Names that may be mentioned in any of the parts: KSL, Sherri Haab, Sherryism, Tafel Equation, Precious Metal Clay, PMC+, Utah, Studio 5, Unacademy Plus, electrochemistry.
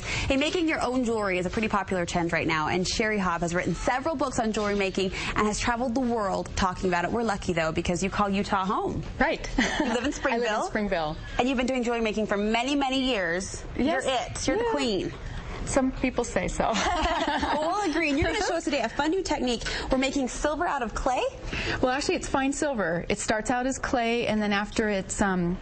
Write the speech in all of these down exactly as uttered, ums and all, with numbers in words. Hey, making your own jewelry is a pretty popular trend right now, and Sherri Haab has written several books on jewelry making and has traveled the world talking about it. We're lucky, though, because you call Utah home. Right. You live in Springville. I live in Springville. And you've been doing jewelry making for many, many years. Yes. You're it. You're yeah. the queen. Some people say so. Well, we'll agree. And you're going to show us today a fun new technique. We're making silver out of clay? Well, actually, it's fine silver. It starts out as clay, and then after it's um,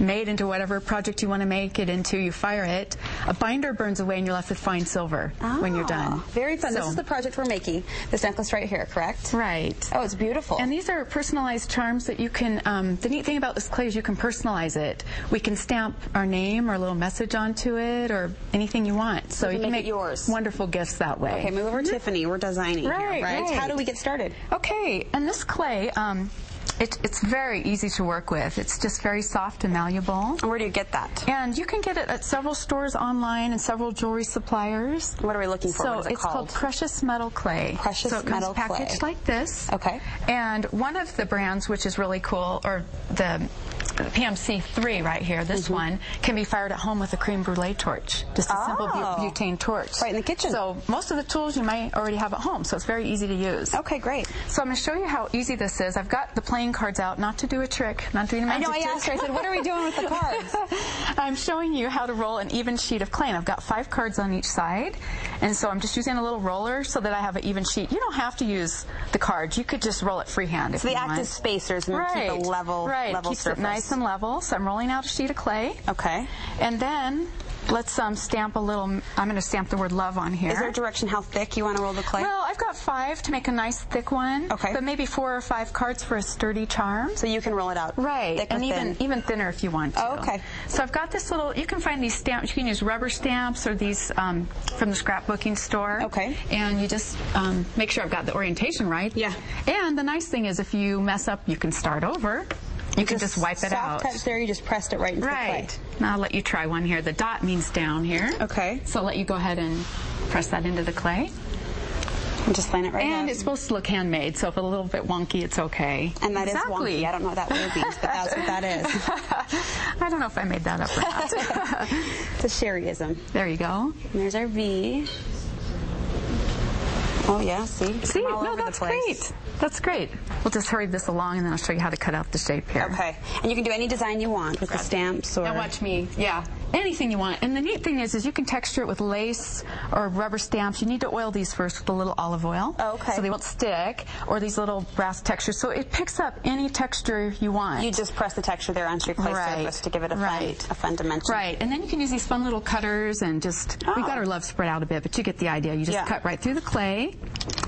made into whatever project you want to make it into, you fire it. A binder burns away, and you're left with fine silver oh, when you're done. Very fun. So, this is the project we're making. This necklace right here, correct? Right. Oh, it's beautiful. And these are personalized charms that you can, um, the neat thing about this clay is you can personalize it. We can stamp our name or a little message onto it or anything you want. So, so you can make, make yours. Wonderful gifts that way. Okay, move over to mm-hmm. Tiffany. We're designing right, here, right? right? How do we get started? Okay, and this clay, um, It, it's very easy to work with. It's just very soft and malleable. And where do you get that? And you can get it at several stores online and several jewelry suppliers. What are we looking for? So it it's called? called Precious Metal Clay. Precious Metal Clay. So it comes packaged clay. like this. Okay. And one of the brands, which is really cool, or the P M C three right here, this mm-hmm. one, can be fired at home with a creme brulee torch. Just a oh. simple but butane torch. Right in the kitchen. So most of the tools you might already have at home, so it's very easy to use. Okay, great. So I'm going to show you how easy this is. I've got the playing cards out, not to do a trick, not to do a magic I know, trick. I asked her, I said, what are we doing with the cards? I'm showing you how to roll an even sheet of clay, and I've got five cards on each side, and so I'm just using a little roller so that I have an even sheet. You don't have to use the cards. You could just roll it freehand if so you want. So the act is spacers and right. keep a level, right. level keeps surface. It nice and level, so I'm rolling out a sheet of clay. Okay. And then let's um, stamp a little, I'm going to stamp the word love on here. Is there a direction how thick you want to roll the clay? Well, I've got five to make a nice thick one. Okay. But maybe four or five cards for a sturdy charm. So you can roll it out. Right. Thick and or even, thin. even thinner if you want to. Oh, okay. So I've got this little, you can find these stamps, you can use rubber stamps or these um, from the scrapbooking store. Okay. And you just um, make sure I've got the orientation right. Yeah. And the nice thing is if you mess up, you can start over. You, you can just, just wipe it soft out. Soft touch there, you just pressed it right into right. the clay. Now I'll let you try one here. The dot means down here. Okay. So I'll let you go ahead and press that into the clay. And just line it right and out. And it's supposed to look handmade, so if it's a little bit wonky, it's okay. And that exactly. is wonky. I don't know what that word means, but that's what that is. I don't know if I made that up or not. It's a Sherryism. There you go. And there's our V. Oh, yeah, see? See, no, that's great. That's great. We'll just hurry this along, and then I'll show you how to cut out the shape here. Okay. And you can do any design you want with the stamps or... Now watch me. Yeah. Anything you want. And the neat thing is, is you can texture it with lace or rubber stamps. You need to oil these first with a little olive oil. Oh, okay. So they won't stick, or these little brass textures. So it picks up any texture you want. You just press the texture there onto your clay right. surface to give it a, right. fun, a fun dimension. Right. And then you can use these fun little cutters and just... Oh. We've got our love spread out a bit, but you get the idea. You just yeah. cut right through the clay.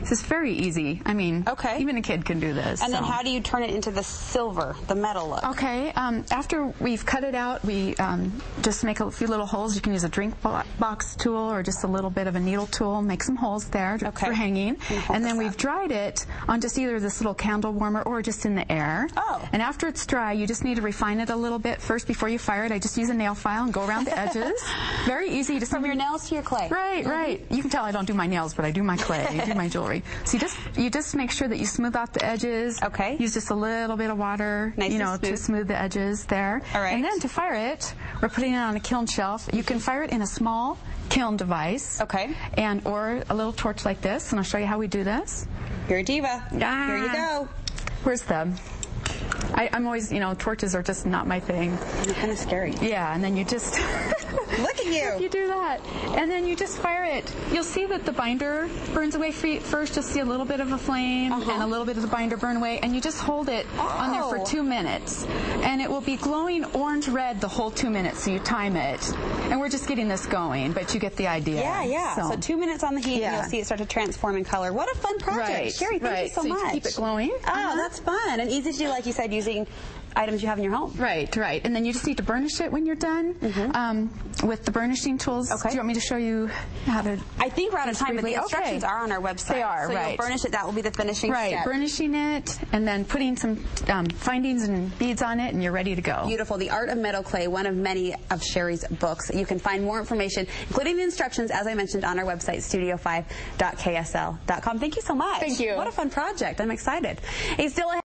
This is very easy. I mean, okay. even a kid can do this. And so. then how do you turn it into the silver, the metal look? Okay. Um, after we've cut it out, we um, just make a few little holes. You can use a drink box tool or just a little bit of a needle tool. Make some holes there okay. for hanging. And then we've up. dried it on just either this little candle warmer or just in the air. Oh. And after it's dry, you just need to refine it a little bit first before you fire it. I just use a nail file and go around the edges. Very easy. Just From your nails to your clay. Right, mm-hmm. right. You can tell I don't do my nails, but I do my clay. I do my jewelry. So you just you just make sure that you smooth out the edges. Okay. Use just a little bit of water, nice you know, smooth. to smooth the edges there. All right. And then to fire it, we're putting it on a kiln shelf. You can fire it in a small kiln device. Okay. And or a little torch like this, and I'll show you how we do this. You're a diva. Ah. Here you go. Where's the? I, I'm always, you know, torches are just not my thing. They're kind of scary. Yeah, and then you just... Look at you! You do that. And then you just fire it. You'll see that the binder burns away first. You'll see a little bit of a flame uh-huh. and a little bit of the binder burn away, and you just hold it oh. on there for two minutes. And it will be glowing orange-red the whole two minutes, so you time it. And we're just getting this going, but you get the idea. Yeah, yeah. So, so two minutes on the heat, yeah. and you'll see it start to transform in color. What a fun project. Right, Sherri, thank right. you so, so much. You keep it glowing. Oh, uh-huh. that's fun. And easy to do, like you said, using items you have in your home. Right, right. And then you just need to burnish it when you're done mm-hmm. um, with the burnishing tools. Okay. Do you want me to show you how to... I think we're out of time, but the instructions okay. are on our website. They are, so right. So you'll burnish it. That will be the finishing right. step. Right, burnishing it and then putting some um, findings and beads on it, and you're ready to go. Beautiful. The Art of Metal Clay, one of many of Sherri's books. You can find more information, including the instructions, as I mentioned, on our website, studio five dot K S L dot com. Thank you so much. Thank you. What a fun project. I'm excited. It's still